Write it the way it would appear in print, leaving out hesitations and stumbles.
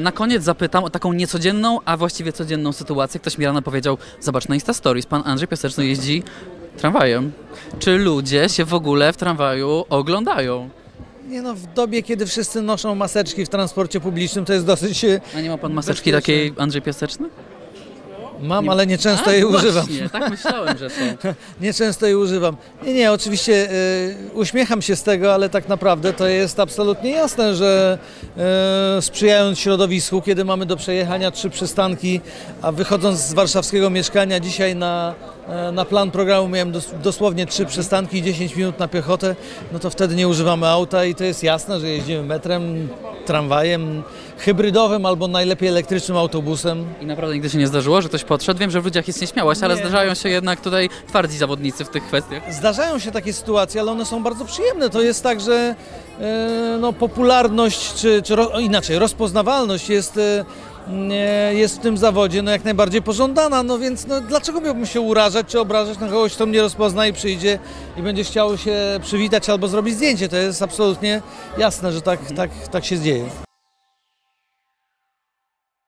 Na koniec zapytam o taką niecodzienną, a właściwie codzienną sytuację. Ktoś mi rano powiedział, zobacz na Insta Stories, pan Andrzej Piaseczny jeździ tramwajem. Czy ludzie się w ogóle w tramwaju oglądają? Nie no, w dobie, kiedy wszyscy noszą maseczki w transporcie publicznym, to jest dosyć... A nie ma pan maseczki takiej Andrzej Piaseczny? Mam, ale nieczęsto jej używam. Właśnie, tak myślałem, że są. Nieczęsto jej używam. Nie, oczywiście uśmiecham się z tego, ale tak naprawdę to jest absolutnie jasne, że sprzyjając środowisku, kiedy mamy do przejechania 3 przystanki, a wychodząc z warszawskiego mieszkania dzisiaj na plan programu miałem dosłownie 3 przystanki i 10 minut na piechotę, no to wtedy nie używamy auta i to jest jasne, że jeździmy metrem, tramwajem, hybrydowym albo najlepiej elektrycznym autobusem. I naprawdę nigdy się nie zdarzyło, że ktoś podszedł? Wiem, że w ludziach jest nieśmiałość, ale zdarzają się jednak tutaj twardzi zawodnicy w tych kwestiach. Zdarzają się takie sytuacje, ale one są bardzo przyjemne. To jest tak, że no, popularność, czy inaczej, rozpoznawalność jest w tym zawodzie no jak najbardziej pożądana, no więc no, dlaczego miałbym się urażać czy obrażać na kogoś, kto mnie rozpozna i przyjdzie i będzie chciał się przywitać albo zrobić zdjęcie. To jest absolutnie jasne, że tak się dzieje.